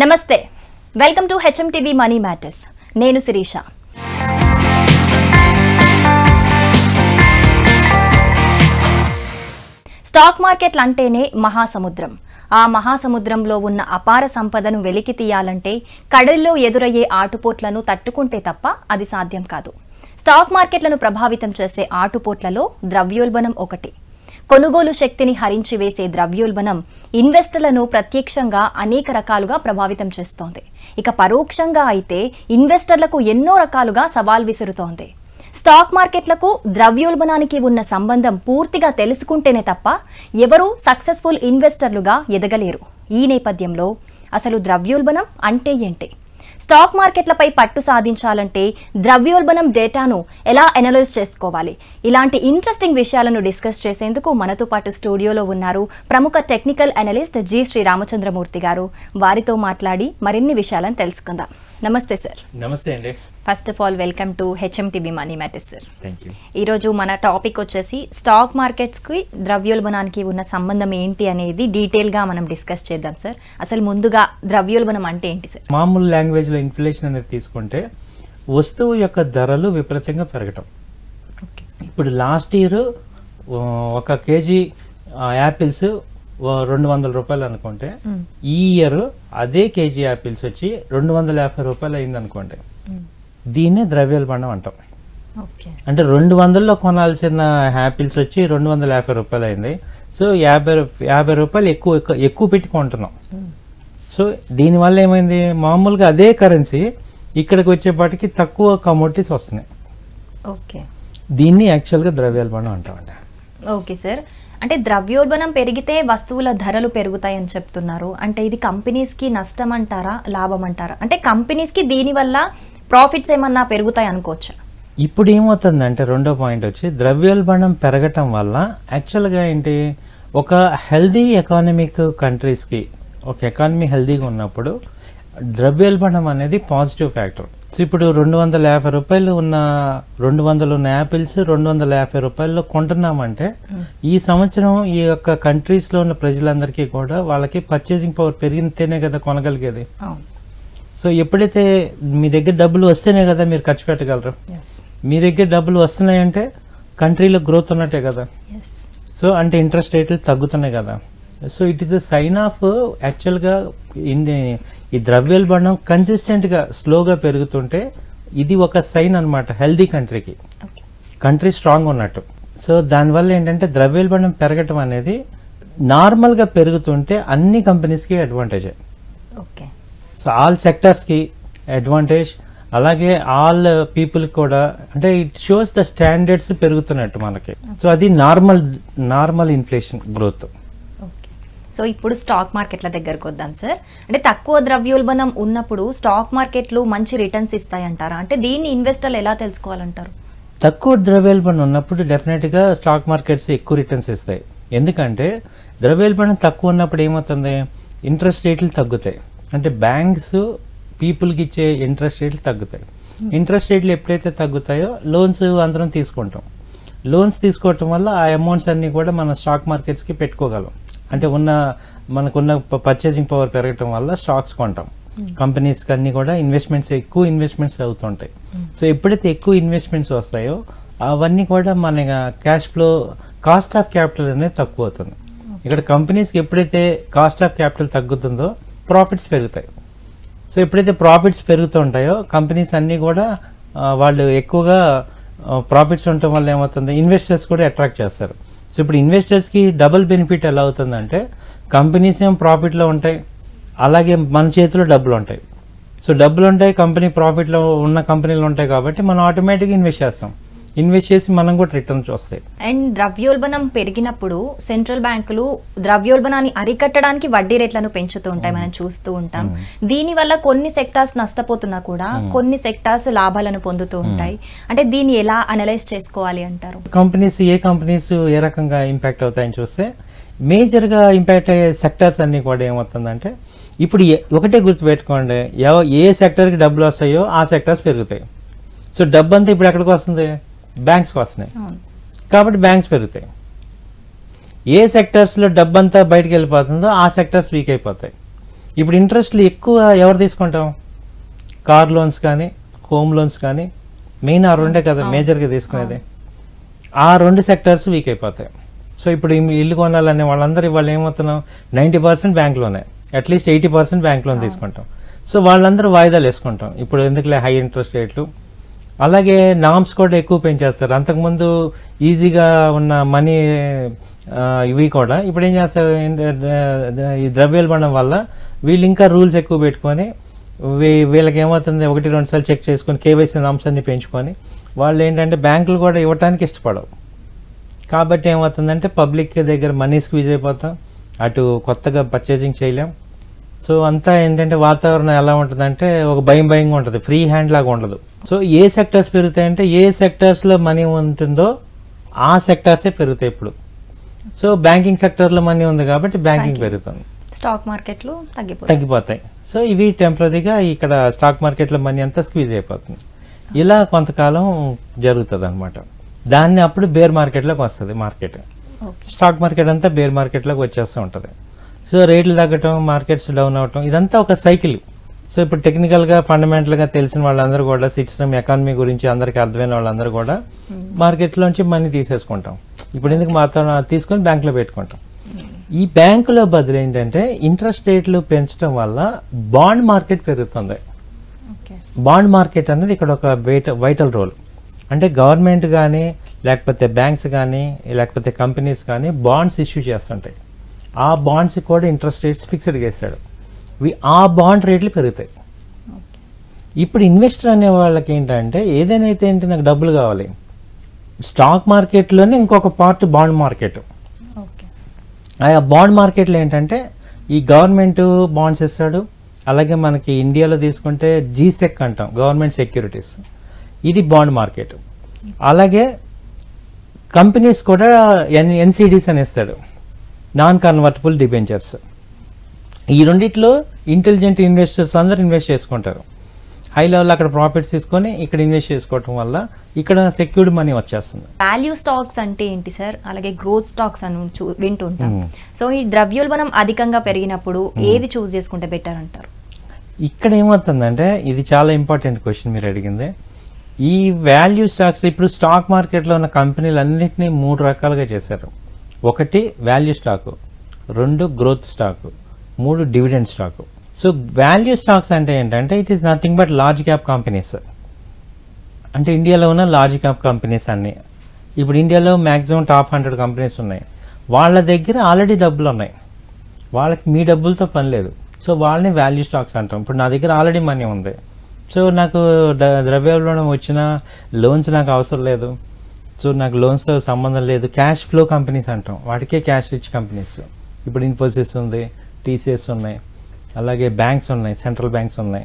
నమస్తే, welcome to HMTV Money Matters. నేను Shirisha. Stock మార్కెట్లు అంటేనే మహాసముద్రం. ఆ మహాసముద్రంలో ఉన్న అపార సంపదను వెలికి తీయాలంటే కడల్లో ఎదురయ్యే ఆటుపోట్లను తట్టుకుంటే తప్ప అది సాధ్యం కాదు. స్టాక్ మార్కెట్లను ప్రభావితం చేసే ఆటుపోట్లలో ద్రవ్యోల్బణం ఒకటి. కొనుగోలు శక్తిని హరించివేసే ద్రవ్యోల్బణం ఇన్వెస్టర్లను ప్రత్యక్షంగా అనేక రకాలుగా ప్రభావితం చేస్తోంది. ఇక పరోక్షంగా అయితే ఇన్వెస్టర్లకు ఎన్నో రకాలుగా సవాల్ విసురుతోంది. స్టాక్ మార్కెట్లకు ద్రవ్యోల్బణానికి ఉన్న సంబంధం పూర్తిగా తెలుసుకుంటేనే తప్ప ఎవరూ సక్సెస్ఫుల్ ఇన్వెస్టర్లుగా ఎదగలేరు. ఈ నేపథ్యంలో అసలు ద్రవ్యోల్బణం అంటే ఏంటి? స్టాక్ మార్కెట్లపై పట్టు సాధించాలంటే ద్రవ్యోల్బణం డేటాను ఎలా అనలైజ్ చేసుకోవాలి? ఇలాంటి ఇంట్రెస్టింగ్ విషయాలను డిస్కస్ చేసేందుకు మనతో పాటు స్టూడియోలో ఉన్నారు ప్రముఖ technical analyst G Shri Ramachandra Murthy గారు. వారితో మాట్లాడి మరిన్ని విషయాలను తెలుసుకుందాం. నమస్తే సార్. నమస్తే అండి. First of all welcome to HMTV money matters sir. ఈరోజు మన టాపిక్ వచ్చేసి స్టాక్ మార్కెట్స్కి ద్రవ్యోల్బణానికి ఉన్న సంబంధం ఏంటి అనేది డీటెయిల్గా మనం డిస్కస్ చేద్దాం సార్. అసలు ముందుగా ద్రవ్యోల్బణం అంటే ఏంటి సార్? మామూలు లాంగ్వేజ్లో ఇన్ఫ్లేషన్ అనేది తీసుకుంటే వస్తువు యొక్క ధరలు విపరీతంగా పెరగటం. ఇప్పుడు లాస్ట్ ఇయర్ ఒక కేజీ యాపిల్స్ 200 రూపాయలు అనుకుంటే, ఈ ఇయర్ అదే కేజీ యాపిల్స్ వచ్చి 250 రూపాయలు అయింది అనుకోండి. దీన్నే ద్రవ్యోల్బణం అంటాం. అంటే 200లో కొనాల్సిన యాపిల్స్ వచ్చి 250 రూపాయలు అయింది. సో 50 రూపాయలు ఎక్కువ పెట్టుకుంటున్నాం. సో దీనివల్ల ఏమైంది, మామూలుగా అదే కరెన్సీ ఇక్కడికి వచ్చేపాటికి తక్కువ కమోడిటీస్ వస్తున్నాయి. దీన్ని యాక్చువల్గా ద్రవ్యోల్బణం అంటామండి. Okay sir. అంటే ద్రవ్యోల్బణం పెరిగితే వస్తువుల ధరలు పెరుగుతాయని చెప్తున్నారు. అంటే ఇది కంపెనీస్కి నష్టం అంటారా, లాభం అంటారా? అంటే కంపెనీస్కి దీనివల్ల ప్రాఫిట్స్ ఏమన్నా పెరుగుతాయి అనుకోవచ్చా? ఇప్పుడు ఏమవుతుందంటే రెండో పాయింట్ వచ్చి, ద్రవ్యోల్బణం పెరగటం వల్ల యాక్చువల్గా ఏంటి, ఒక హెల్దీ ఎకానమిక్ కంట్రీస్కి, ఒక ఎకానమీ హెల్దీగా ఉన్నప్పుడు ద్రవ్యోల్బణం అనేది పాజిటివ్ ఫ్యాక్టర్. సో ఇప్పుడు 250 రూపాయలు ఉన్న 200 ఉన్న యాపిల్స్ 250 రూపాయల్లో కొంటున్నామంటే, ఈ సంవత్సరం ఈ యొక్క కంట్రీస్లో ఉన్న ప్రజలందరికీ కూడా వాళ్ళకి పర్చేసింగ్ పవర్ పెరిగితేనే కదా కొనగలిగేది. సో ఎప్పుడైతే మీ దగ్గర డబ్బులు వస్తేనే కదా మీరు ఖర్చు పెట్టగలరు. మీ దగ్గర డబ్బులు వస్తున్నాయంటే కంట్రీలో గ్రోత్ ఉన్నట్టే కదా. సో అంటే ఇంట్రెస్ట్ రేట్లు తగ్గుతున్నాయి కదా. So it is a sign of యాక్చువల్గా ఈ ద్రవ్యోల్బణం కన్సిస్టెంట్గా స్లోగా పెరుగుతుంటే ఇది ఒక సైన్ అనమాట హెల్దీ కంట్రీకి, కంట్రీ స్ట్రాంగ్ ఉన్నట్టు. సో దానివల్ల ఏంటంటే ద్రవ్యోల్బణం పెరగటం అనేది నార్మల్గా పెరుగుతుంటే అన్ని కంపెనీస్కి అడ్వాంటేజ్. సో ఆల్ సెక్టర్స్కి అడ్వాంటేజ్, అలాగే ఆల్ పీపుల్ కూడా. అంటే ఇట్ షోస్ ద స్టాండర్డ్స్ పెరుగుతున్నట్టు మనకి. సో అది నార్మల్ ఇన్ఫ్లేషన్ గ్రోత్. సో ఇప్పుడు స్టాక్ మార్కెట్ల దగ్గరకు వద్దాం సార్. అంటే తక్కువ ద్రవ్యోల్బణం ఉన్నప్పుడు స్టాక్ మార్కెట్లు మంచి రిటర్న్స్ ఇస్తాయంటారా? అంటే దీన్ని ఇన్వెస్టర్లు ఎలా తెలుసుకోవాలంటారు? తక్కువ ద్రవ్యోల్బణం ఉన్నప్పుడు డెఫినెట్గా స్టాక్ మార్కెట్స్ ఎక్కువ రిటర్న్స్ ఇస్తాయి. ఎందుకంటే ద్రవ్యోల్బణం తక్కువ ఉన్నప్పుడు ఏమవుతుంది, ఇంట్రెస్ట్ రేట్లు తగ్గుతాయి. అంటే బ్యాంక్స్ పీపుల్కి ఇచ్చే ఇంట్రెస్ట్ రేట్లు తగ్గుతాయి. ఇంట్రెస్ట్ రేట్లు ఎప్పుడైతే తగ్గుతాయో లోన్స్ అందరం తీసుకుంటాం. లోన్స్ తీసుకోవటం వల్ల ఆ అమౌంట్స్ అన్నీ కూడా మనం స్టాక్ మార్కెట్స్కి పెట్టుకోగలం. అంటే మనకున్న పర్చేసింగ్ పవర్ పెరగటం వల్ల స్టాక్స్ కొంటాం. కంపెనీస్కి అన్నీ కూడా ఎక్కువ ఇన్వెస్ట్మెంట్స్ అవుతుంటాయి. సో ఎప్పుడైతే ఎక్కువ ఇన్వెస్ట్మెంట్స్ వస్తాయో అవన్నీ కూడా మన cash flow, cost of capital అనేది తక్కువ అవుతుంది. ఇక్కడ కంపెనీస్కి ఎప్పుడైతే కాస్ట్ ఆఫ్ క్యాపిటల్ తగ్గుతుందో ప్రాఫిట్స్ పెరుగుతాయి. సో ఎప్పుడైతే ప్రాఫిట్స్ పెరుగుతుంటాయో కంపెనీస్ అన్నీ కూడా వాళ్ళు ఎక్కువగా ప్రాఫిట్స్ ఉండటం వల్ల ఏమవుతుంది, ఇన్వెస్టర్స్ కూడా అట్రాక్ట్ చేస్తారు. సో ఇప్పుడు ఇన్వెస్టర్స్కి డబుల్ బెనిఫిట్ ఎలా అవుతుందంటే, కంపెనీస్ ఏం ప్రాఫిట్లో ఉంటాయి, అలాగే మన చేతిలో డబ్బులు ఉంటాయి. సో డబ్బులు ఉంటాయి, కంపెనీ ప్రాఫిట్లో ఉన్న కంపెనీలు ఉంటాయి కాబట్టి మనం ఆటోమేటిక్గా ఇన్వెస్ట్ చేస్తాం. ఇన్వెస్ట్ చేసి మనం కూడా రిటర్న్స్ వస్తాయి. అండ్ ద్రవ్యోల్బణం పెరిగినప్పుడు సెంట్రల్ బ్యాంకులు ద్రవ్యోల్బణాన్ని అరికట్టడానికి వడ్డీ రేట్లను పెంచుతూ ఉంటాయి, మనం చూస్తూ ఉంటాం. దీనివల్ల కొన్ని సెక్టార్స్ నష్టపోతున్నా కూడా కొన్ని సెక్టార్స్ లాభాలను పొందుతూ ఉంటాయి. అంటే దీన్ని ఎలా అనలైజ్ చేసుకోవాలి అంటారు? కంపెనీస్ ఏ రకంగా ఇంపాక్ట్ అవుతాయని చూస్తే, మేజర్గా ఇంపాక్ట్ అయ్యే సెక్టార్స్ అన్నీ కూడా ఏమవుతుందంటే, ఇప్పుడు ఒకటే గుర్తుపెట్టుకోండి, ఏ సెక్టర్కి డబ్బులు వస్తాయో ఆ సెక్టార్స్ పెరుగుతాయి. సో డబ్బు అంతా ఇప్పుడు ఎక్కడికి వస్తుంది, బ్యాంక్స్కి వస్తున్నాయి కాబట్టి బ్యాంక్స్ పెరుగుతాయి. ఏ సెక్టర్స్లో డబ్బంతా బయటకు వెళ్ళిపోతుందో ఆ సెక్టర్స్ వీక్ అయిపోతాయి. ఇప్పుడు ఇంట్రెస్ట్లు ఎక్కువ ఎవరు తీసుకుంటాం? కార్ లోన్స్ కానీ హోమ్ లోన్స్ కానీ మెయిన్ ఆ రెండే కదా మేజర్గా తీసుకునేది. ఆ రెండు సెక్టర్స్ వీక్ అయిపోతాయి. సో ఇప్పుడు ఇల్లు కొనాలనే వాళ్ళందరూ వాళ్ళు ఏమవుతున్నాం, 90% బ్యాంక్ లోనే, అట్లీస్ట్ 80% బ్యాంక్ లోన్ తీసుకుంటాం. సో వాళ్ళందరూ వాయిదాలు వేసుకుంటాం ఇప్పుడు, ఎందుకులే హై ఇంట్రెస్ట్ రేట్లు. అలాగే నామ్స్ కూడా ఎక్కువ పెంచేస్తారు. అంతకుముందు ఈజీగా ఉన్న మనీ ఇవి కూడా ఇప్పుడు ఏం చేస్తారు, ఈ ద్రవ్యోల్బణం వల్ల వీళ్ళు ఇంకా రూల్స్ ఎక్కువ పెట్టుకొని వీళ్ళకి ఏమవుతుంది, 1-2 సార్లు చెక్ చేసుకొని కేవైసీ నామ్స్ అన్ని పెంచుకొని వాళ్ళు ఏంటంటే బ్యాంకులు కూడా ఇవ్వడానికి ఇష్టపడవు. కాబట్టి ఏమవుతుందంటే పబ్లిక్ దగ్గర మనీ స్క్వీజ్ అయిపోతాం, అటు కొత్తగా పర్చేజింగ్ చేయలేం. సో అంతా ఏంటంటే వాతావరణం ఎలా ఉంటుందంటే ఒక భయంగా ఉంటుంది, ఫ్రీ హ్యాండ్ లాగా ఉండదు. సో ఏ సెక్టర్స్ పెరుగుతాయంటే ఏ సెక్టర్స్లో మనీ ఉంటుందో ఆ సెక్టర్సే పెరుగుతాయి ఇప్పుడు. సో బ్యాంకింగ్ సెక్టర్లో మనీ ఉంది కాబట్టి బ్యాంకింగ్ పెరుగుతుంది, స్టాక్ మార్కెట్లో తగ్గిపోతాయి. సో ఇవి టెంపరీగా ఇక్కడ స్టాక్ మార్కెట్లో మనీ అంతా స్క్వీజ్ అయిపోతుంది. ఇలా కొంతకాలం జరుగుతుంది అనమాట. దాన్ని అప్పుడు బేర్ మార్కెట్లోకి వస్తుంది మార్కెట్, స్టాక్ మార్కెట్ అంతా బేర్ మార్కెట్లోకి వచ్చేస్తూ ఉంటుంది. సో రేట్లు తగ్గటం, మార్కెట్స్ డౌన్ అవటం, ఇదంతా ఒక సైకిల్. సో ఇప్పుడు టెక్నికల్గా ఫండమెంటల్గా తెలిసిన వాళ్ళందరూ కూడా, సిస్టమ్ ఎకానమీ గురించి అందరికీ అర్థమైన వాళ్ళందరూ కూడా మార్కెట్లోంచి మనీ తీసేసుకుంటాం. ఇప్పుడు ఎందుకు మాత్రం తీసుకొని బ్యాంకులో పెట్టుకుంటాం. ఈ బ్యాంకులో బదులు ఏంటంటే ఇంట్రెస్ట్ రేట్లు పెంచడం వల్ల బాండ్ మార్కెట్ పెరుగుతుంది. బాండ్ మార్కెట్ అనేది ఇక్కడ ఒక వైటల్ రోల్. అంటే గవర్నమెంట్ కానీ లేకపోతే బ్యాంక్స్ కానీ లేకపోతే కంపెనీస్ కానీ బాండ్స్ ఇష్యూ చేస్తుంటాయి. ఆ బాండ్స్ కూడా ఇంట్రెస్ట్ రేట్స్ ఫిక్స్డ్గా ఇస్తాడు, ఆ బాండ్ రేట్లు పెరుగుతాయి. ఇప్పుడు ఇన్వెస్టర్ అనే వాళ్ళకి ఏంటంటే ఏదైనా ఏంటి, నాకు డబ్బులు కావాలి, స్టాక్ మార్కెట్లోనే ఇంకొక పార్ట్ బాండ్ మార్కెట్. ఆ బాండ్ మార్కెట్లో ఏంటంటే ఈ గవర్నమెంట్ బాండ్స్ ఇస్తాడు. అలాగే మనకి ఇండియాలో తీసుకుంటే జీసెక్ అంటాం, గవర్నమెంట్ సెక్యూరిటీస్, ఇది బాండ్ మార్కెట్. అలాగే కంపెనీస్ కూడా ఎన్సిడీస్ అని ఇస్తాడు, నాన్ కన్వర్టబుల్ డిబెంచర్స్. ఈ రెండిట్లో ఇంటెలిజెంట్ ఇన్వెస్టర్స్ అందరు ఇన్వెస్ట్ చేసుకుంటారు. హై లెవెల్ అక్కడ ప్రాఫిట్స్ తీసుకొని ఇక్కడ ఇన్వెస్ట్ చేసుకోవడం వల్ల ఇక్కడ సెక్యూర్డ్ మనీ వచ్చేస్తుంది. వాల్యూ స్టాక్స్ అంటే ఏంటి సార్? అలాగే గ్రోత్ స్టాక్స్ అని వింటుంటాం. సో ఈ ద్రవ్యోల్బణం అధికంగా పెరిగినప్పుడు ఏది చూస్ చేసుకుంటే బెటర్ అంటారు? ఇక్కడ ఏమవుతుందంటే ఇది చాలా ఇంపార్టెంట్ క్వశ్చన్ మీరు అడిగింది. ఈ వాల్యూ స్టాక్స్ ఇప్పుడు స్టాక్ మార్కెట్లో ఉన్న కంపెనీలు అన్నింటినీ 3 రకాలుగా చేశారు. 1 value stock, 2 growth stock, 3 dividend stock. So value stocks అంటే ఏంటంటే it is nothing but large cap companies. అంటే ఇండియాలో ఉన్న లార్జ్ క్యాప్ కంపెనీస్ అన్నీ, ఇప్పుడు ఇండియాలో మ్యాక్సిమం టాప్ 100 కంపెనీస్ ఉన్నాయి. వాళ్ళ దగ్గర ఆల్రెడీ డబ్బులు ఉన్నాయి, వాళ్ళకి మీ డబ్బులతో పని లేదు. సో వాళ్ళని వాల్యూ స్టాక్స్ అంటాం. ఇప్పుడు నా దగ్గర ఆల్రెడీ మనీ ఉంది, సో నాకు ద్రవ్యోల్బణం వచ్చిన లోన్స్ నాకు అవసరం లేదు, సో నాకు లోన్స్తో సంబంధం లేదు. క్యాష్ ఫ్లో కంపెనీస్ అంటాం, వాటికే క్యాష్ రిచ్ కంపెనీస్. ఇప్పుడు ఇన్ఫోసిస్ ఉంది, టీసీఎస్ ఉన్నాయి, అలాగే బ్యాంక్స్ ఉన్నాయి, సెంట్రల్ బ్యాంక్స్ ఉన్నాయి,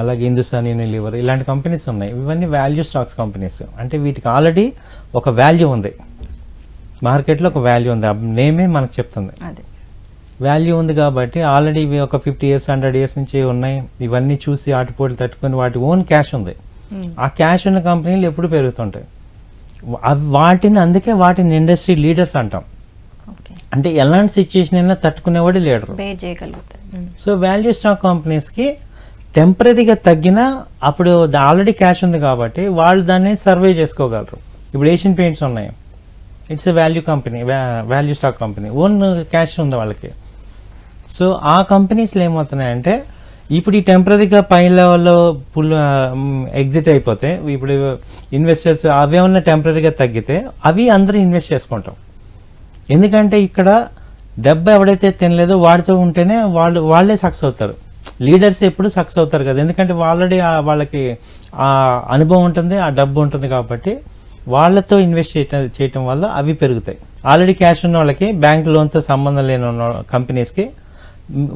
అలాగే హిందుస్థాన్ యూనిలివర్, ఇలాంటి కంపెనీస్ ఉన్నాయి. ఇవన్నీ వాల్యూ స్టాక్స్ కంపెనీస్. అంటే వీటికి ఆల్రెడీ ఒక వాల్యూ ఉంది, మార్కెట్లో ఒక వాల్యూ ఉంది, నేమే మనకు చెప్తుంది వాల్యూ ఉంది. కాబట్టి ఆల్రెడీ ఇవి ఒక 50 years 100 years నుంచి ఉన్నాయి. ఇవన్నీ చూసి ఆటుపోట్లు తట్టుకొని వాటి ఓన్ క్యాష్ ఉంది. ఆ క్యాష్ ఉన్న కంపెనీలు ఎప్పుడు పెరుగుతుంటాయి వాటిని, అందుకే వాటిని ఇండస్ట్రీ లీడర్స్ అంటాం. అంటే ఎలాంటి సిచ్యువేషన్ అయినా తట్టుకునేవాడు లీడర్. సో వాల్యూ స్టాక్ కంపెనీస్కి టెంపరీగా తగ్గినా అప్పుడు ఆల్రెడీ క్యాష్ ఉంది కాబట్టి వాళ్ళు దాన్ని సర్వే చేసుకోగలరు. ఇప్పుడు ఏషియన్ పెయింట్స్ ఉన్నాయి, it's a value company, value stock company, own cash ఉంది వాళ్ళకి. సో ఆ కంపెనీస్లో ఏమవుతున్నాయంటే ఇప్పుడు ఈ టెంపరీగా పై లెవెల్లో పుల్ ఎగ్జిట్ అయిపోతే, ఇప్పుడు ఇన్వెస్టర్స్ అవేమన్నా టెంపరీగా తగ్గితే అవి అందరూ ఇన్వెస్ట్ చేసుకుంటాం. ఎందుకంటే ఇక్కడ దెబ్బ ఎవడైతే తినలేదో వాడితో ఉంటేనే వాళ్ళే సక్సెస్ అవుతారు. లీడర్స్ ఎప్పుడు సక్సెస్ అవుతారు కదా, ఎందుకంటే ఆల్రెడీ వాళ్ళకి ఆ అనుభవం ఉంటుంది, ఆ డబ్బు ఉంటుంది. కాబట్టి వాళ్ళతో ఇన్వెస్ట్ చేయటం వల్ల అవి పెరుగుతాయి. ఆల్రెడీ క్యాష్ ఉన్న వాళ్ళకి, బ్యాంక్ లోన్తో సంబంధం లేని కంపెనీస్కి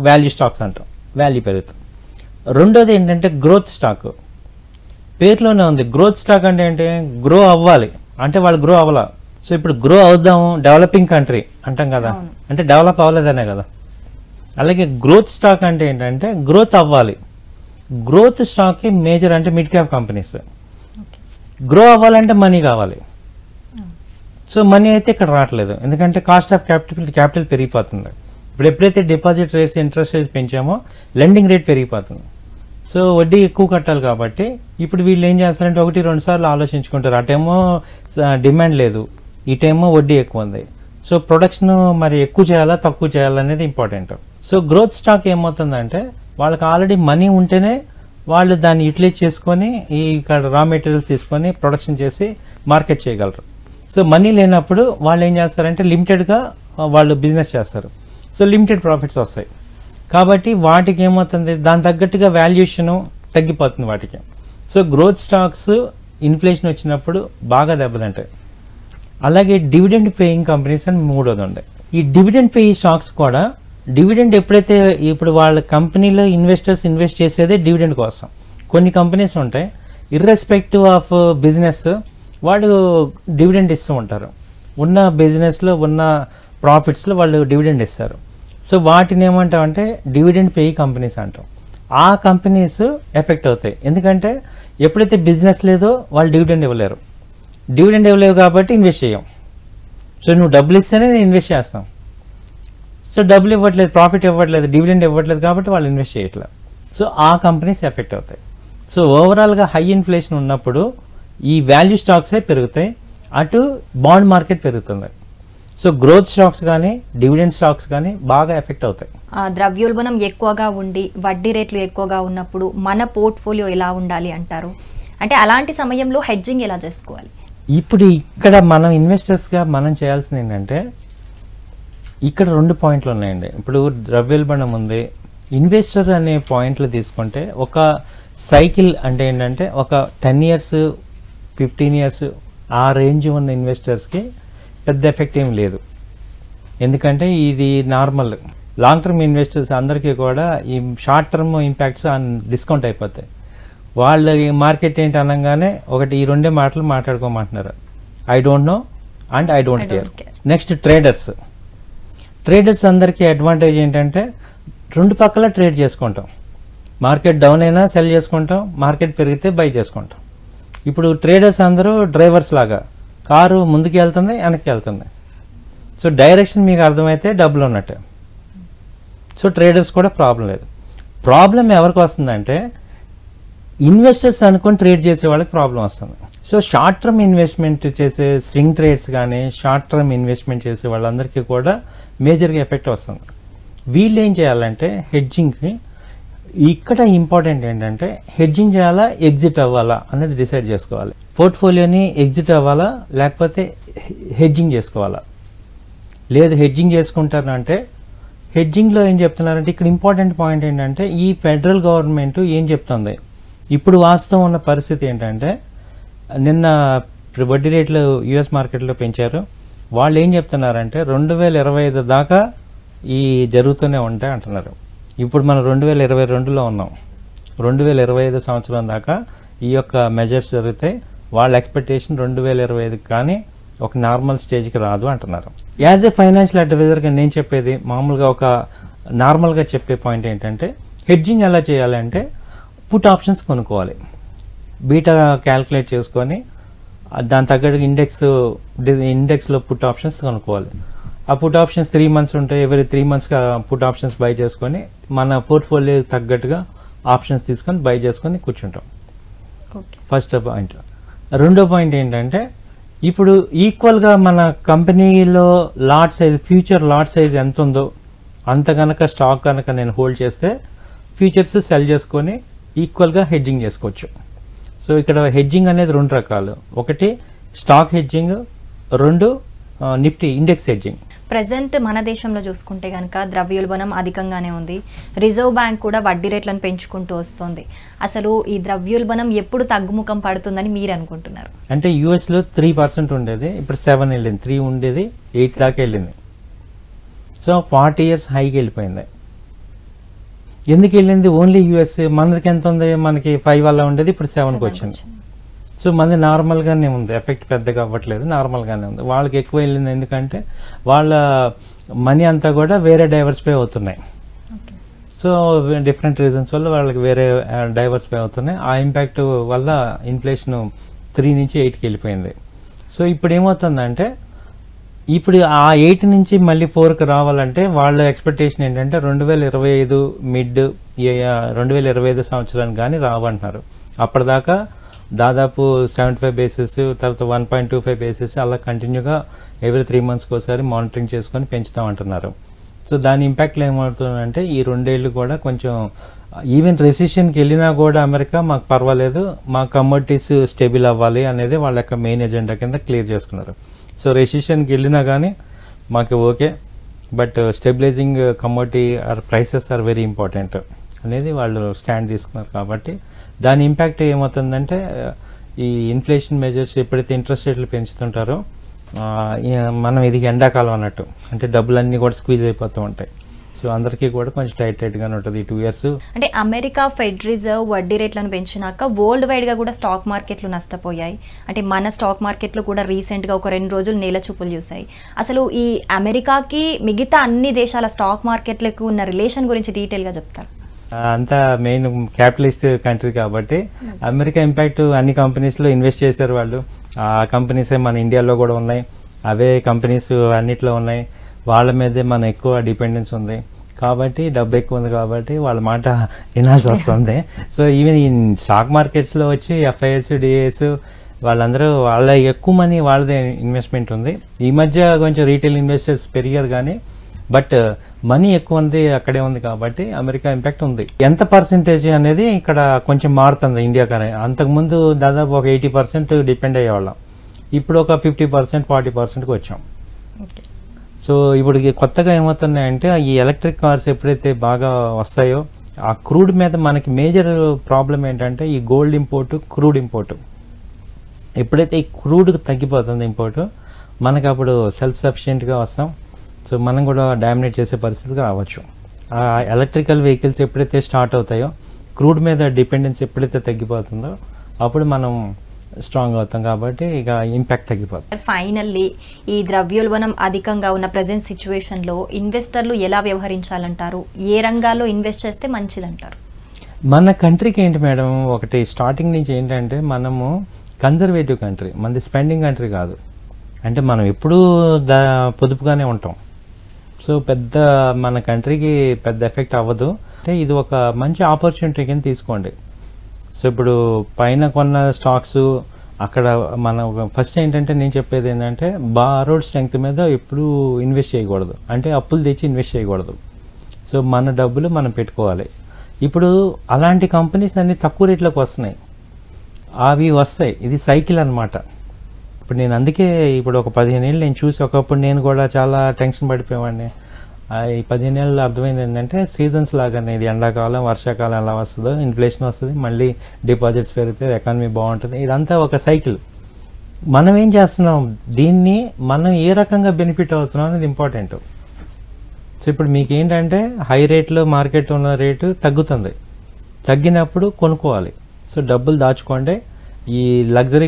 వాల్యూ స్టాక్స్ అంటాం, వాల్యూ పెరుగుతుంది. 2 ఏంటంటే గ్రోత్ స్టాక్. పేరులోనే ఉంది గ్రోత్ స్టాక్ అంటే ఏంటి, గ్రో అవ్వాలి అంటే వాళ్ళు గ్రో అవ్వాల. సో ఇప్పుడు గ్రో అవుదాము డెవలపింగ్ కంట్రీ అంటాం కదా, అంటే డెవలప్ అవ్వలేదనే కదా. అలాగే గ్రోత్ స్టాక్ అంటే ఏంటంటే గ్రోత్ అవ్వాలి. గ్రోత్ స్టాక్కి మేజర్ అంటే మిడ్ క్యాప్ కంపెనీస్. గ్రో అవ్వాలంటే మనీ కావాలి. సో మనీ అయితే ఇక్కడ రావట్లేదు, ఎందుకంటే కాస్ట్ ఆఫ్ క్యాపిటల్ పెరిగిపోతుంది. ఎప్పుడైతే డిపాజిట్ రేట్స్ ఇంట్రెస్ట్ రేట్స్ పెంచామో లెండింగ్ రేట్ పెరిగిపోతుంది. సో వడ్డీ ఎక్కువ కట్టాలి కాబట్టి ఇప్పుడు వీళ్ళు ఏం చేస్తారంటే ఒకటి రెండు సార్లు ఆలోచించుకుంటారు. ఆ టైమో డిమాండ్ లేదు, ఈ టైమో వడ్డీ ఎక్కువ ఉంది. సో ప్రొడక్షన్ మరి ఎక్కువ చేయాలా తక్కువ చేయాలనేది ఇంపార్టెంట్. సో గ్రోత్ స్టాక్ ఏమవుతుందంటే వాళ్ళకి ఆల్రెడీ మనీ ఉంటేనే వాళ్ళు దాన్ని యూటిలైజ్ చేసుకొని ఈ ఇక్కడ రా మెటీరియల్స్ తీసుకొని ప్రొడక్షన్ చేసి మార్కెట్ చేయగలరు. సో మనీ లేనప్పుడు వాళ్ళు ఏం చేస్తారంటే లిమిటెడ్గా వాళ్ళు బిజినెస్ చేస్తారు. సో లిమిటెడ్ ప్రాఫిట్స్ వస్తాయి కాబట్టి వాటికి ఏమవుతుంది, దాని తగ్గట్టుగా వాల్యుయేషను తగ్గిపోతుంది వాటికి. సో గ్రోత్ స్టాక్స్ ఇన్ఫ్లేషన్ వచ్చినప్పుడు బాగా దెబ్బతింటాయి. అలాగే డివిడెండ్ పేయింగ్ కంపెనీస్ అని మూడోది ఉండే. ఈ డివిడెండ్ పేయింగ్ స్టాక్స్ కూడా డివిడెండ్ ఎప్పుడైతే ఇప్పుడు వాళ్ళ కంపెనీలో ఇన్వెస్టర్స్ ఇన్వెస్ట్ చేసేదే డివిడెండ్ కోసం. కొన్ని కంపెనీస్ ఉంటాయి ఇర్రెస్పెక్టివ్ ఆఫ్ బిజినెస్ వాళ్ళు డివిడెండ్ ఇస్తూ ఉంటారు, ఉన్న బిజినెస్లో ఉన్న ప్రాఫిట్స్లో వాళ్ళు డివిడెండ్ ఇస్తారు. సో వాటిని ఏమంటామంటే డివిడెండ్ పేయి కంపెనీస్ అంటాం. ఆ కంపెనీస్ ఎఫెక్ట్ అవుతాయి ఎందుకంటే ఎప్పుడైతే బిజినెస్ లేదో వాళ్ళు డివిడెండ్ ఇవ్వలేరు, డివిడెండ్ ఇవ్వలేవు కాబట్టి ఇన్వెస్ట్ చేయం. సో నువ్వు డబ్బులు ఇస్తేనే నేను ఇన్వెస్ట్ చేస్తాం. సో డబ్బులు ఇవ్వట్లేదు, ప్రాఫిట్ ఇవ్వట్లేదు, డివిడెండ్ ఇవ్వట్లేదు కాబట్టి వాళ్ళు ఇన్వెస్ట్ చేయట్లేదు. సో ఆ కంపెనీస్ ఎఫెక్ట్ అవుతాయి. సో ఓవరాల్గా హై ఇన్ఫ్లేషన్ ఉన్నప్పుడు ఈ వాల్యూ స్టాక్సే పెరుగుతాయి, అటు బాండ్ మార్కెట్ పెరుగుతుంది. సో గ్రోత్ స్టాక్స్ కానీ డివిడెండ్ స్టాక్స్ కానీ బాగా ఎఫెక్ట్ అవుతాయి. ద్రవ్యోల్బణం ఎక్కువగా ఉండి వడ్డీ రేట్లు ఎక్కువగా ఉన్నప్పుడు మన పోర్ట్ఫోలియో ఎలా ఉండాలి అంటారు? అంటే అలాంటి సమయంలో హెడ్జింగ్ ఎలా చేసుకోవాలి? ఇప్పుడు ఇక్కడ మనం ఇన్వెస్టర్స్గా మనం చేయాల్సింది ఏంటంటే ఇక్కడ రెండు పాయింట్లు ఉన్నాయండి. ఇప్పుడు ద్రవ్యోల్బణం ఉంది, ఇన్వెస్టర్ అనే పాయింట్లు తీసుకుంటే ఒక సైకిల్ అంటే ఏంటంటే ఒక 10 years 15 years ఆ రేంజ్ ఉన్న ఇన్వెస్టర్స్కి పెద్ద ఎఫెక్ట్ ఏం లేదు ఎందుకంటే ఇది నార్మల్. లాంగ్ టర్మ్ ఇన్వెస్టర్స్ అందరికీ కూడా ఈ షార్ట్ టర్మ్ ఇంపాక్ట్స్ డిస్కౌంట్ అయిపోతాయి. వాళ్ళ మార్కెట్ ఏంటి అనగానే ఒకటి ఈ రెండే మాటలు మాట్లాడుకోమంటున్నారు, I don't know and I don't care. Next traders అందరికీ అడ్వాంటేజ్ ఏంటంటే రెండు పక్కల ట్రేడ్ చేసుకుంటాం, మార్కెట్ డౌన్ అయినా సెల్ చేసుకుంటాం, మార్కెట్ పెరిగితే బై చేసుకుంటాం. ఇప్పుడు ట్రేడర్స్ అందరూ డ్రైవర్స్ లాగా కారు ముందుకు వెళ్తుంది వెనక్కి వెళ్తుంది. సో డైరెక్షన్ మీకు అర్థమైతే డబ్బులు ఉన్నట్టే. సో ట్రేడర్స్ కూడా ప్రాబ్లం లేదు. ప్రాబ్లం ఎవరికి వస్తుందంటే ఇన్వెస్టర్స్ అనుకొని ట్రేడ్ చేసే వాళ్ళకి ప్రాబ్లం వస్తుంది. సో షార్ట్ టర్మ్ ఇన్వెస్ట్మెంట్ చేసే స్వింగ్ ట్రేడ్స్ కానీ షార్ట్ టర్మ్ ఇన్వెస్ట్మెంట్ చేసే వాళ్ళందరికీ కూడా మేజర్గా ఎఫెక్ట్ వస్తుంది. వీళ్ళు ఏం చేయాలంటే హెడ్జింగ్కి ఇక్కడ ఇంపార్టెంట్ ఏంటంటే హెడ్జింగ్ చేయాలా ఎగ్జిట్ అవ్వాలా అనేది డిసైడ్ చేసుకోవాలి. పోర్ట్ఫోలియోని ఎగ్జిట్ అవ్వాలా లేకపోతే హెడ్జింగ్ చేసుకోవాలా? లేదు హెడ్జింగ్ చేసుకుంటారంటే హెడ్జింగ్లో ఏం చెప్తున్నారంటే ఇక్కడ ఇంపార్టెంట్ పాయింట్ ఏంటంటే ఈ ఫెడరల్ గవర్నమెంట్ ఏం చెప్తుంది, ఇప్పుడు వాస్తవం ఉన్న పరిస్థితి ఏంటంటే నిన్న వడ్డీ రేట్లు యుఎస్ మార్కెట్లో పెంచారు. వాళ్ళు ఏం చెప్తున్నారంటే 2025 దాకా ఈ జరుగుతూనే ఉంటాయి అంటున్నారు. ఇప్పుడు మనం 2022లో ఉన్నాం, 2025 సంవత్సరం దాకా ఈ యొక్క మెజర్స్ జరిగితే వాళ్ళ ఎక్స్పెక్టేషన్ 2025 కానీ ఒక నార్మల్ స్టేజ్కి రాదు అంటున్నారు. యాజ్ ఏ ఫైనాన్షియల్ అడ్వైజర్గా నేను చెప్పేది మామూలుగా ఒక నార్మల్గా చెప్పే పాయింట్ ఏంటంటే హెడ్జింగ్ ఎలా చేయాలంటే పుట్ ఆప్షన్స్ కొనుక్కోవాలి, బీటా క్యాల్కులేట్ చేసుకొని దాని తగ్గట్టు ఇండెక్స్లో పుట్ ఆప్షన్స్ కొనుక్కోవాలి. ఆ పుట్ ఆప్షన్స్ 3 months ఉంటాయి, ఎవరీ 3 monthsకి పుట్ ఆప్షన్స్ బై చేసుకొని మన పోర్ట్ఫోలియో తగ్గట్టుగా ఆప్షన్స్ తీసుకొని బై చేసుకొని కూర్చుంటాం. First point. రెండో పాయింట్ ఏంటంటే ఇప్పుడు ఈక్వల్గా మన కంపెనీలో lot size future lot size ఎంత ఉందో అంత కనుక స్టాక్ కనుక నేను హోల్డ్ చేస్తే ఫ్యూచర్స్ సెల్ చేసుకొని ఈక్వల్గా హెడ్జింగ్ చేసుకోవచ్చు. సో ఇక్కడ హెడ్జింగ్ అనేది రెండు రకాలు, ఒకటి స్టాక్ హెడ్జింగ్, రెండు నిఫ్టీ ఇండెక్స్ హెడ్జింగ్. ప్రజెంట్ మన దేశంలో చూసుకుంటే కనుక ద్రవ్యోల్బణం అధికంగానే ఉంది, రిజర్వ్ బ్యాంక్ కూడా వడ్డీ రేట్లను పెంచుకుంటూ వస్తుంది. అసలు ఈ ద్రవ్యోల్బణం ఎప్పుడు తగ్గుముఖం పడుతుందని మీరు అనుకుంటున్నారు? అంటే యూఎస్లో 3% ఉండేది ఇప్పుడు 7 వెళ్ళింది, 3 ఉండేది 8 దాకా వెళ్ళింది. సో 40 years హైకి వెళ్ళిపోయింది. ఎందుకు వెళ్ళింది? Only US. మనకి ఎంత ఉంది? మనకి 5 వల్ల ఉండేది, ఇప్పుడు 7కి వచ్చింది. సో మనది నార్మల్గానే ఉంది, ఎఫెక్ట్ పెద్దగా అవ్వట్లేదు, నార్మల్గానే ఉంది. వాళ్ళకి ఎక్కువ వెళ్ళింది ఎందుకంటే వాళ్ళ మనీ అంతా కూడా వేరే డైవర్సిఫై అవుతున్నాయి. సో డిఫరెంట్ రీజన్స్ వల్ల వాళ్ళకి వేరే డైవర్సిఫై అవుతున్నాయి. ఆ ఇంపాక్ట్ వల్ల ఇన్ఫ్లేషన్ 3 నుంచి 8కి వెళ్ళిపోయింది. సో ఇప్పుడు ఏమవుతుందంటే ఇప్పుడు ఆ 8 నుంచి మళ్ళీ 4 కి రావాలంటే వాళ్ళ ఎక్స్‌పెక్టేషన్ ఏంటంటే 2025 మిడ్ 2025 సంవత్సరానికి గాని రావంటారు. అప్పటిదాకా దాదాపు 75 బేసిస్ తర్వాత 1.25 బేసిస్ అలా కంటిన్యూగా ఎవ్రీ 3 మంత్స్ ఒకసారి మానిటరింగ్ చేసుకొని పెంచుతాం అంటున్నారు. సో దాని ఇంపాక్ట్ ఏమవుతుందంటే ఈ రెండేళ్ళు కూడా కొంచెం ఈవెన్ రెసిషన్కి వెళ్ళినా కూడా అమెరికా మాకు పర్వాలేదు మా కమోడిటీస్ స్టేబుల్ అవ్వాలి అనేది వాళ్ళ యొక్క మెయిన్ ఎజెండా కింద క్లియర్ చేసుకున్నారు. సో రెసిషన్కి వెళ్ళినా కానీ మాకు okay but stabilising commodity are prices are very important అనేది వాళ్ళు స్టాండ్ తీసుకున్నారు. కాబట్టి దాని ఇంపాక్ట్ ఏమవుతుందంటే ఈ ఇన్ఫ్లేషన్ మెజర్స్ ఎప్పుడైతే ఇంట్రెస్ట్ రేట్లు పెంచుతుంటారో మనం ఇది ఎండాకాలం అన్నట్టు అంటే డబ్బులన్నీ కూడా స్క్వీజ్ అయిపోతూ ఉంటాయి. సో అందరికీ కూడా కొంచెం టైట్ గానే ఉంటుంది ఈ 2 years. అంటే అమెరికా ఫెడ్ రిజర్వ్ వడ్డీ రేట్లను పెంచినాక వరల్డ్ వైడ్గా కూడా స్టాక్ మార్కెట్లు నష్టపోయాయి. అంటే మన స్టాక్ మార్కెట్లు కూడా రీసెంట్గా ఒక 2 రోజులు నేల చూపులు చూసాయి. అసలు ఈ అమెరికాకి మిగతా అన్ని దేశాల స్టాక్ మార్కెట్లకు ఉన్న రిలేషన్ గురించి డీటెయిల్గా చెప్తారు. అంతా మెయిన్ క్యాపిటలిస్ట్ కంట్రీ కాబట్టి అమెరికా ఇంపాక్ట్ అన్ని కంపెనీస్లో ఇన్వెస్ట్ చేశారు వాళ్ళు. ఆ కంపెనీసే మన ఇండియాలో కూడా ఉన్నాయి, అవే కంపెనీస్ అన్నిట్లో ఉన్నాయి, వాళ్ళ మీదే మనం ఎక్కువ డిపెండెన్స్ ఉంది కాబట్టి డబ్బు ఎక్కువ ఉంది కాబట్టి వాళ్ళ మాట వినాల్సి వస్తుంది. సో ఈవెన్ ఈ స్టాక్ మార్కెట్స్లో వచ్చి ఎఫ్ఐఎస్ డిఐఎస్ వాళ్ళందరూ వాళ్ళ ఎక్కువ మనీ వాళ్ళదే ఇన్వెస్ట్మెంట్ ఉంది. ఈ మధ్య కొంచెం రీటైల్ ఇన్వెస్టర్స్ పెరిగారు కానీ బట్ మనీ ఎక్కువ ఉంది అక్కడే ఉంది కాబట్టి అమెరికా ఇంపాక్ట్ ఉంది. ఎంత పర్సెంటేజ్ అనేది ఇక్కడ కొంచెం మారుతుంది ఇండియా కానీ. అంతకుముందు దాదాపు ఒక 80% డిపెండ్ అయ్యేవాళ్ళం, ఇప్పుడు ఒక 50% 40%కి వచ్చాం. సో ఇప్పుడు కొత్తగా ఏమవుతున్నాయంటే ఈ ఎలక్ట్రిక్ కార్స్ ఎప్పుడైతే బాగా వస్తాయో ఆ క్రూడ్ మీద మనకి మేజర్ ప్రాబ్లం ఏంటంటే ఈ గోల్డ్ ఇంపోర్టు క్రూడ్ ఇంపోర్టు. ఎప్పుడైతే ఈ క్రూడ్కి తగ్గిపోతుంది ఇంపోర్టు మనకు అప్పుడు సెల్ఫ్ సఫిషియెంట్గా వస్తాం. సో మనం కూడా డామినేట్ చేసే పరిస్థితికి రావచ్చు. ఆ ఎలక్ట్రికల్ వెహికల్స్ ఎప్పుడైతే స్టార్ట్ అవుతాయో క్రూడ్ మీద డిపెండెన్స్ ఎప్పుడైతే తగ్గిపోతుందో అప్పుడు మనం స్ట్రాంగ్ అవుతాం కాబట్టి ఇక ఇంపాక్ట్ తగ్గిపోతుంది. ఫైనల్లీ ఈ ద్రవ్యోల్బణం అధికంగా ఉన్న ప్రజెంట్ సిచ్యువేషన్లో ఇన్వెస్టర్లు ఎలా వ్యవహరించాలంటారు? ఏ రంగాల్లో ఇన్వెస్ట్ చేస్తే మంచిదంటారు? మన కంట్రీకి ఏంటి మేడం ఒకటి స్టార్టింగ్ నుంచి ఏంటంటే మనము కన్జర్వేటివ్ కంట్రీ, మనది స్పెండింగ్ కంట్రీ కాదు. అంటే మనం ఎప్పుడూ పొదుపుగానే ఉంటాం. సో పెద్ద మన కంట్రీకి పెద్ద ఎఫెక్ట్ అవ్వదు. అంటే ఇది ఒక మంచి ఆపర్చునిటీ కింద తీసుకోండి. సో ఇప్పుడు పైన కొన్న స్టాక్స్ అక్కడ మన ఫస్ట్ ఏంటంటే నేను చెప్పేది ఏంటంటే బారోడ్ స్ట్రెంగ్త్ మీద ఎప్పుడూ ఇన్వెస్ట్ చేయకూడదు, అంటే అప్పులు తెచ్చి ఇన్వెస్ట్ చేయకూడదు. సో మన డబ్బులు మనం పెట్టుకోవాలి. ఇప్పుడు అలాంటి కంపెనీస్ అన్నీ తక్కువ రేట్లకు వస్తున్నాయి, అవి వస్తాయి. ఇది సైకిల్ అన్నమాట. ఇప్పుడు నేను అందుకే ఇప్పుడు ఒక 15 ఏళ్ళు నేను చూసి ఒకప్పుడు నేను కూడా చాలా టెన్షన్ పడిపోయేవాడిని. ఈ 15 ఏళ్ళు అర్థమైంది ఏంటంటే సీజన్స్ లాగానే ఇది ఎండాకాలం వర్షాకాలం ఎలా వస్తుందో ఇన్ఫ్లేషన్ వస్తుంది, మళ్ళీ డిపాజిట్స్ పెరుగుతాయి, ఎకానమీ బాగుంటుంది, ఇదంతా ఒక సైకిల్. మనం ఏం చేస్తున్నాం, దీన్ని మనం ఏ రకంగా బెనిఫిట్ అవుతున్నాం అనేది ఇంపార్టెంట్. సో ఇప్పుడు మీకు ఏంటంటే హై రేట్లో మార్కెట్ ఉన్న రేటు తగ్గుతుంది, తగ్గినప్పుడు కొనుక్కోవాలి. సో డబ్బులు దాచుకోండి, ఈ లగ్జరీ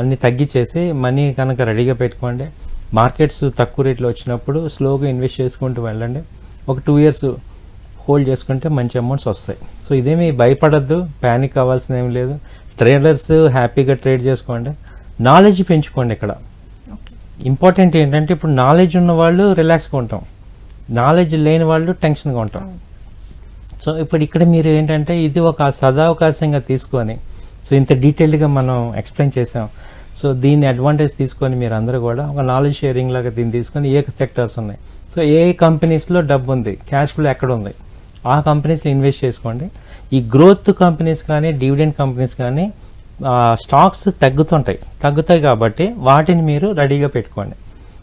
అన్నీ తగ్గించేసి మనీ కనుక రెడీగా పెట్టుకోండి. మార్కెట్స్ తక్కువ రేట్లో వచ్చినప్పుడు స్లోగా ఇన్వెస్ట్ చేసుకుంటూ వెళ్ళండి. ఒక 2 years హోల్డ్ చేసుకుంటే మంచి అమౌంట్స్ వస్తాయి. సో ఇదేమీ భయపడద్దు, ప్యానిక్ అవ్వాల్సిన ఏం లేదు. ట్రేడర్స్ హ్యాపీగా ట్రేడ్ చేసుకోండి, నాలెడ్జ్ పెంచుకోండి. ఇక్కడ ఇంపార్టెంట్ ఏంటంటే ఇప్పుడు నాలెడ్జ్ ఉన్న వాళ్ళు రిలాక్స్గా ఉంటాం, నాలెడ్జ్ లేని వాళ్ళు టెన్షన్గా ఉంటాం. సో ఇప్పుడు ఇక్కడ మీరు ఏంటంటే ఇది ఒక సదావకాశంగా తీసుకొని సో ఇంత డీటెయిల్డ్గా మనం ఎక్స్ప్లెయిన్ చేసాం. సో దీన్ని అడ్వాంటేజ్ తీసుకొని మీరు అందరూ కూడా ఒక నాలెడ్జ్ షేరింగ్ లాగా దీన్ని తీసుకొని ఏ సెక్టర్స్ ఉన్నాయి, సో ఏ కంపెనీస్లో డబ్బు ఉంది, క్యాష్ ఫ్లో ఎక్కడ ఉంది, ఆ కంపెనీస్లో ఇన్వెస్ట్ చేసుకోండి. ఈ గ్రోత్ కంపెనీస్ కానీ డివిడెండ్ కంపెనీస్ కానీ స్టాక్స్ తగ్గుతాయి కాబట్టి వాటిని మీరు రెడీగా పెట్టుకోండి.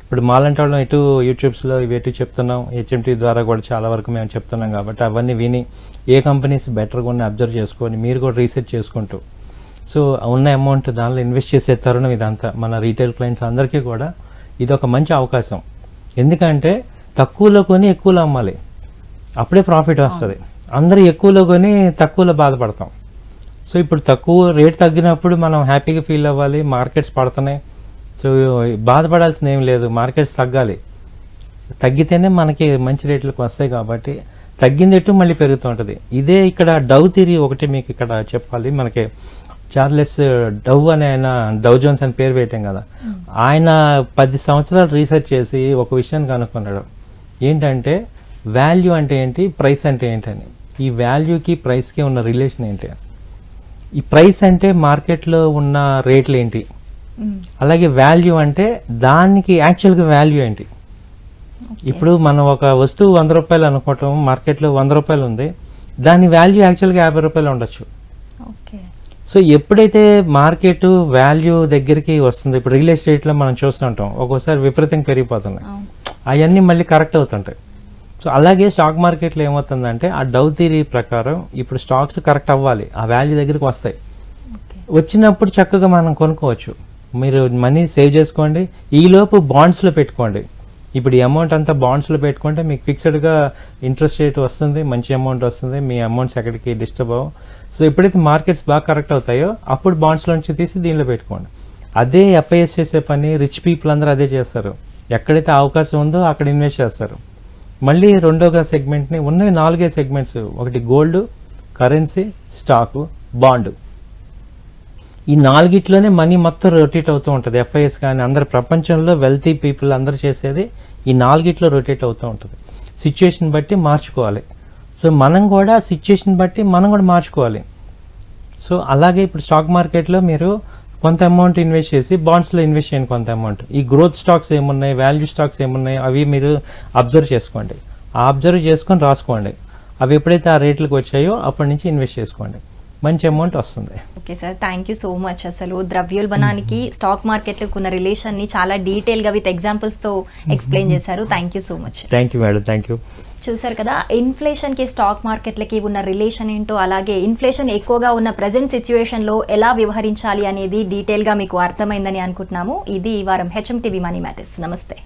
ఇప్పుడు మాలంటి వాళ్ళం ఇటు యూట్యూబ్స్లో ఇవి ఎటు చెప్తున్నాం, హెచ్ఎంటీ ద్వారా కూడా చాలా వరకు మేము చెప్తున్నాం కాబట్టి అవన్నీ విని ఏ కంపెనీస్ బెటర్గా ఉన్నాయి అబ్జర్వ్ చేసుకొని మీరు కూడా రీసెర్చ్ చేసుకుంటూ సో ఉన్న అమౌంట్ దానిలో ఇన్వెస్ట్ చేసే తరుణం ఇదంతా మన రీటైల్ క్లయింట్స్ అందరికీ కూడా ఇది ఒక మంచి అవకాశం. ఎందుకంటే తక్కువలో కొని ఎక్కువలో అమ్మాలి, అప్పుడే ప్రాఫిట్ వస్తుంది. అందరూ ఎక్కువలో కొని తక్కువలో బాధపడతాం. సో ఇప్పుడు తక్కువ రేట్ తగ్గినప్పుడు మనం హ్యాపీగా ఫీల్ అవ్వాలి, మార్కెట్స్ పడుతున్నాయి, సో బాధపడాల్సిన ఏం లేదు. మార్కెట్స్ తగ్గాలి, తగ్గితేనే మనకి మంచి రేట్లకు వస్తాయి కాబట్టి తగ్గింది ఎటు మళ్ళీ పెరుగుతూ ఉంటుంది. ఇదే ఇక్కడ డౌ థియరీ ఒకటి మీకు ఇక్కడ చెప్పాలి. మనకి చార్లెస్ డవ్ అని ఆయన డవ్ జోన్స్ అని పేరు పెట్టాం కదా, ఆయన 10 సంవత్సరాలు రీసెర్చ్ చేసి ఒక విషయాన్ని కనుక్కున్నాడు. ఏంటంటే వాల్యూ అంటే ఏంటి, ప్రైస్ అంటే ఏంటని, ఈ వాల్యూకి ప్రైస్కి ఉన్న రిలేషన్ ఏంటి, ఈ ప్రైస్ అంటే మార్కెట్లో ఉన్న రేట్లు ఏంటి, అలాగే వాల్యూ అంటే దానికి యాక్చువల్గా వాల్యూ ఏంటి. ఇప్పుడు మనం ఒక వస్తువు 100 రూపాయలు అనుకోవటం, మార్కెట్లో 100 రూపాయలు ఉంది, దాని వాల్యూ యాక్చువల్గా 50 రూపాయలు ఉండొచ్చు. సో ఎప్పుడైతే మార్కెట్ వాల్యూ దగ్గరికి వస్తుంది, ఇప్పుడు రియల్ ఎస్టేట్లో మనం చూస్తుంటాం ఒక్కోసారి విపరీతంగా పెరిగిపోతున్నాయి, అవన్నీ మళ్ళీ కరెక్ట్ అవుతుంటాయి. సో అలాగే స్టాక్ మార్కెట్లో ఏమవుతుందంటే ఆ డౌ థియరీ ప్రకారం ఇప్పుడు స్టాక్స్ కరెక్ట్ అవ్వాలి, ఆ వాల్యూ దగ్గరికి వస్తాయి, వచ్చినప్పుడు చక్కగా మనం కొనుక్కోవచ్చు. మీరు మనీ సేవ్ చేసుకోండి, ఈలోపు బాండ్స్లో పెట్టుకోండి. ఇప్పుడు ఈ అమౌంట్ అంతా బాండ్స్లో పెట్టుకుంటే మీకు ఫిక్స్డ్గా ఇంట్రెస్ట్ రేట్ వస్తుంది, మంచి అమౌంట్ వస్తుంది, మీ అమౌంట్స్ ఎక్కడికి డిస్టర్బ్ అవ్వవు. సో ఎప్పుడైతే మార్కెట్స్ బాగా కరెక్ట్ అవుతాయో అప్పుడు బాండ్స్లో నుంచి తీసి దీనిలో పెట్టుకోండి. అదే ఎఫ్ఐఎస్ చేసే పని రిచ్ పీపుల్ అందరూ అదే చేస్తారు, ఎక్కడైతే అవకాశం ఉందో అక్కడ ఇన్వెస్ట్ చేస్తారు. మళ్ళీ రెండోగా సెగ్మెంట్ని ఉన్నవి 4 సెగ్మెంట్స్, ఒకటి గోల్డ్, కరెన్సీ, స్టాకు, బాండు. ఈ 4గిట్లోనే మనీ మొత్తం రొటేట్ అవుతూ ఉంటుంది. ఎఫ్ఐఎస్ కానీ అందరు ప్రపంచంలో వెల్తీ పీపుల్ అందరు చేసేది ఈ 4గిట్లో రొటేట్ అవుతూ ఉంటుంది. సిచ్యువేషన్ బట్టి మార్చుకోవాలి. సో మనం కూడా సిచ్యువేషన్ బట్టి మనం కూడా మార్చుకోవాలి. సో అలాగే ఇప్పుడు స్టాక్ మార్కెట్లో మీరు కొంత అమౌంట్ ఇన్వెస్ట్ చేసి బాండ్స్లో ఇన్వెస్ట్ చేయండి కొంత అమౌంట్. ఈ గ్రోత్ స్టాక్స్ ఏమున్నాయి, వాల్యూ స్టాక్స్ ఏమున్నాయి అవి మీరు అబ్జర్వ్ చేసుకోండి. ఆ అబ్జర్వ్ చేసుకొని రాసుకోండి, అవి ఎప్పుడైతే ఆ రేట్లకు వచ్చాయో అప్పటి నుంచి ఇన్వెస్ట్ చేసుకోండి, మంచి అమౌంట్ వస్తుంది. Okay sir, thank you so much. అసలు ద్రవ్యోల్బణానికి స్టాక్ మార్కెట్లకు ఉన్న రిలేషన్ని చాలా డీటెయిల్గా విత్ ఎగ్జాంపుల్స్తో ఎక్స్ప్లెయిన్ చేశారు. Thank you so much. Thank you madam, thank you. చూసారు కదా ఇన్ఫ్లేషన్కి స్టాక్ మార్కెట్లకి ఉన్న రిలేషన్ ఏంటో, అలాగే ఇన్ఫ్లేషన్ ఎక్కువగా ఉన్న ప్రజెంట్ సిచ్యువేషన్లో ఎలా వ్యవహరించాలి అనేది డీటెయిల్గా మీకు అర్థమైందని అనుకుంటున్నాము. ఇది ఈ వారం HMTV Money Matters. నమస్తే.